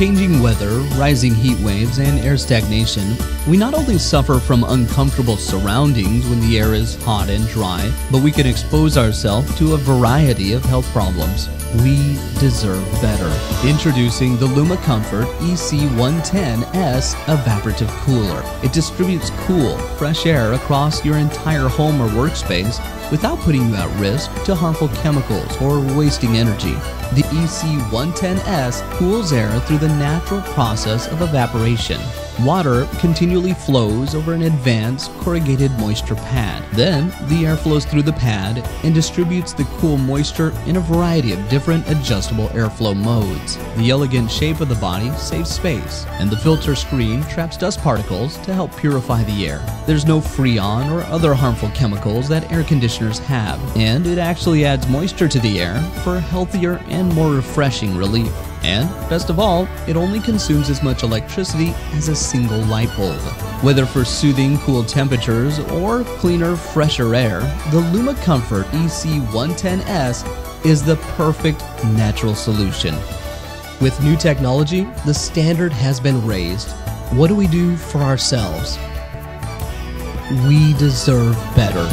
changing weather, rising heat waves, and air stagnation, we not only suffer from uncomfortable surroundings when the air is hot and dry, but we can expose ourselves to a variety of health problems. We deserve better. Introducing the Luma Comfort EC110S Evaporative Cooler. It distributes cool, fresh air across your entire home or workspace without putting you at risk to harmful chemicals or wasting energy. The EC110S cools air through the natural process of evaporation. Water continually flows over an advanced corrugated moisture pad. Then, the air flows through the pad and distributes the cool moisture in a variety of different adjustable airflow modes. The elegant shape of the body saves space, and the filter screen traps dust particles to help purify the air. There's no Freon or other harmful chemicals that air conditioners have, and it actually adds moisture to the air for healthier and more refreshing relief. And, best of all, it only consumes as much electricity as a single light bulb. Whether for soothing, cool temperatures or cleaner, fresher air, the Luma Comfort EC110S is the perfect natural solution. With new technology, the standard has been raised. What do we do for ourselves? We deserve better.